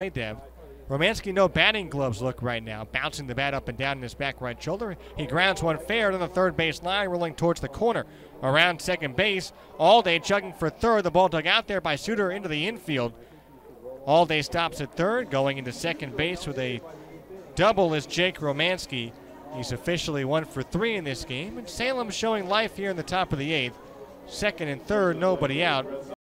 Dev. Romanski, no batting gloves look right now, bouncing the bat up and down in his back right shoulder. He grounds one fair to the third base line, rolling towards the corner. Around second base, Alday chugging for third. The ball dug out there by Suter into the infield. Alday stops at third, going into second base with a double is Jake Romanski. He's officially 1 for 3 in this game, and Salem showing life here in the top of the 8th. Second and third, nobody out.